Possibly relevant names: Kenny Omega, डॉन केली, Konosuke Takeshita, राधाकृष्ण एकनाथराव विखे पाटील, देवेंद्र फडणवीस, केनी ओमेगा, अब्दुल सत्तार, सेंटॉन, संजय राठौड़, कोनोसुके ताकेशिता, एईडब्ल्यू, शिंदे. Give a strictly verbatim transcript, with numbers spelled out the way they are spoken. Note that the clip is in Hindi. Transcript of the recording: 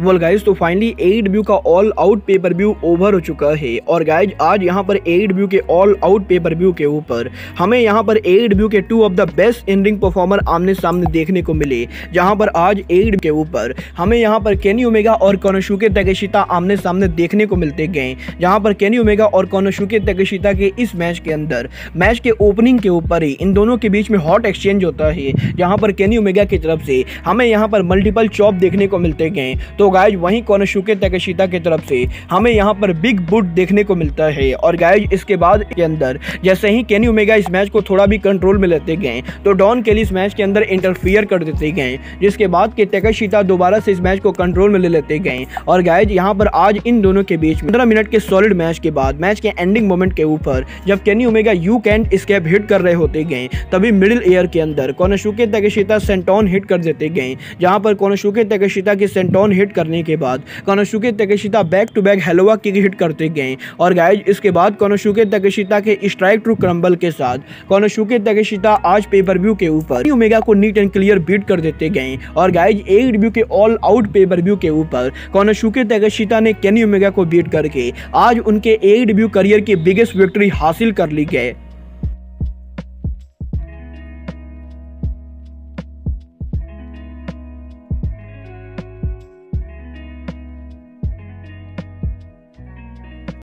वेल गाइज तो फाइनली एईडब्ल्यू का all out pay per view over हो चुका है और गाइज आज यहाँ पर एईडब्ल्यू के all out pay per view के ऊपर हमें यहाँ पर एईडब्ल्यू के two of the best in ring performer आमने सामने देखने को मिले, जहाँ पर आज एईडब्ल्यू के ऊपर हमें यहाँ पर केनी ओमेगा और कोनोसुके ताकेशिता आमने सामने देखने को मिलते गए, जहाँ पर केनी ओमेगा और कोनोसुके ताकेशिता के इस मैच के अंदर मैच के ओपनिंग के ऊपर ही इन दोनों के बीच में हॉट एक्सचेंज होता है, जहाँ पर केनी ओमेगा की तरफ से हमें यहाँ पर मल्टीपल चॉप देखने को मिलते गए तो गाइज वहीं कोनोसुके ताकेशिता की तरफ से हमें यहाँ पर बिग बुट देखने को मिलता है। और गाइज इसके बाद के अंदर जैसे ही केनी ओमेगा इस मैच को थोड़ा भी कंट्रोल में लेते गए तो डॉन केली इस मैच के अंदर इंटरफियर कर देते गए, जिसके बाद के ताकेशिता दोबारा से इस मैच को कंट्रोल में ले लेते गए। और गाइज यहाँ पर आज इन दोनों के बीच पंद्रह मिनट के सॉलिड मैच के बाद मैच के एंडिंग मोमेंट के ऊपर जब केनी ओमेगा you can't escape hit कर रहे होते गए तभी मिडिल एयर के अंदर कोनोसुके ताकेशिता सेंटॉन हिट कर देते गए, जहाँ पर कोनोसुके ताकेशिता के सेंटॉन हिट करने के बाद कोनोसुके ताकेशिता back to back helluva kick hit करते गए। और गाइज इसके बाद कोनोसुके ताकेशिता के स्ट्राइक थ्रू क्रम्बल के साथ कोनोसुके ताकेशिता आज पेपरव्यू के ऊपर ओमेगा को नीट एंड क्लियर बीट कर देते गए। और गाइज एईडब्ल्यू के ऑल आउट पेपरव्यू के ऊपर कोनोसुके ताकेशिता ने केनी ओमेगा को बीट करके आज उनके एईडब्ल्यू करियर की बिगेस्ट विक्ट्री हासिल कर ली गए।